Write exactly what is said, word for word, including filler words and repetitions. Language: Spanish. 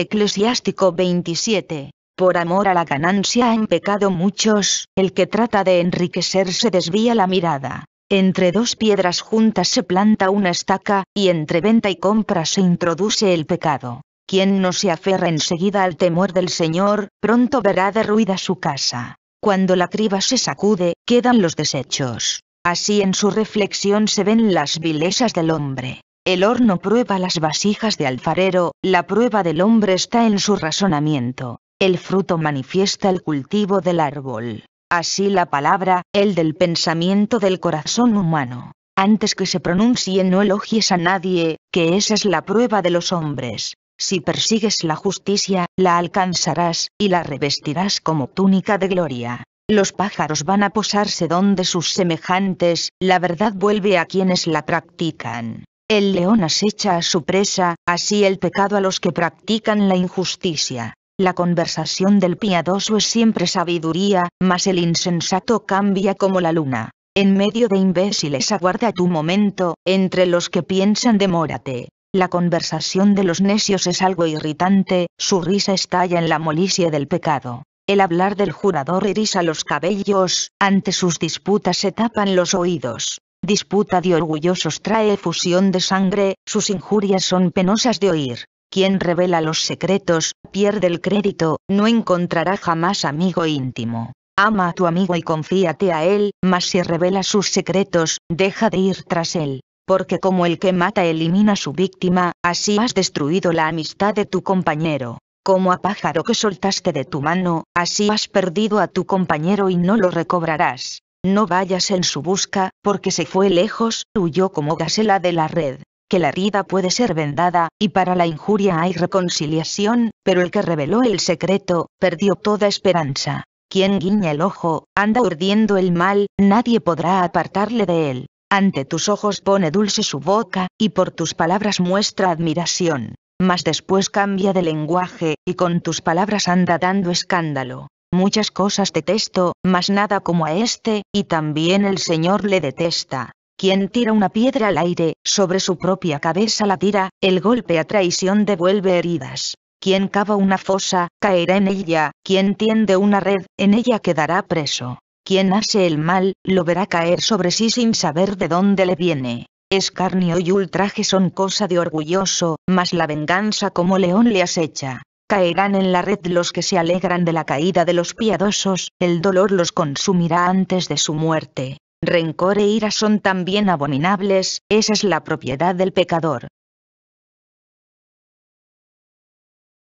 Eclesiástico veintisiete. Por amor a la ganancia han pecado muchos, el que trata de enriquecerse desvía la mirada. Entre dos piedras juntas se planta una estaca, y entre venta y compra se introduce el pecado. Quien no se aferra enseguida al temor del Señor, pronto verá derruida su casa. Cuando la criba se sacude, quedan los desechos. Así en su reflexión se ven las vilezas del hombre. El horno prueba las vasijas de alfarero, la prueba del hombre está en su razonamiento. El fruto manifiesta el cultivo del árbol. Así la palabra, el del pensamiento del corazón humano. Antes que se pronuncie no elogies a nadie, que esa es la prueba de los hombres. Si persigues la justicia, la alcanzarás, y la revestirás como túnica de gloria. Los pájaros van a posarse donde sus semejantes, la verdad vuelve a quienes la practican. El león acecha a su presa, así el pecado a los que practican la injusticia. La conversación del piadoso es siempre sabiduría, mas el insensato cambia como la luna. En medio de imbéciles aguarda tu momento, entre los que piensan demórate. La conversación de los necios es algo irritante, su risa estalla en la molicie del pecado. El hablar del jurador eriza los cabellos, ante sus disputas se tapan los oídos. Disputa de orgullosos trae efusión de sangre, sus injurias son penosas de oír. Quien revela los secretos, pierde el crédito, no encontrará jamás amigo íntimo. Ama a tu amigo y confíate a él, mas si revela sus secretos, deja de ir tras él. Porque como el que mata elimina a su víctima, así has destruido la amistad de tu compañero. Como a pájaro que soltaste de tu mano, así has perdido a tu compañero y no lo recobrarás. No vayas en su busca, porque se fue lejos, huyó como gacela de la red. Que la herida puede ser vendada, y para la injuria hay reconciliación, pero el que reveló el secreto, perdió toda esperanza. Quien guiña el ojo, anda urdiendo el mal, nadie podrá apartarle de él. Ante tus ojos pone dulce su boca, y por tus palabras muestra admiración. Mas después cambia de lenguaje, y con tus palabras anda dando escándalo. Muchas cosas detesto, mas nada como a este, y también el Señor le detesta. Quien tira una piedra al aire, sobre su propia cabeza la tira, el golpe a traición devuelve heridas. Quien cava una fosa, caerá en ella, quien tiende una red, en ella quedará preso. Quien hace el mal, lo verá caer sobre sí sin saber de dónde le viene. Escarnio y ultraje son cosa de orgulloso, mas la venganza como león le acecha. Caerán en la red los que se alegran de la caída de los piadosos, el dolor los consumirá antes de su muerte. Rencor e ira son también abominables, esa es la propiedad del pecador.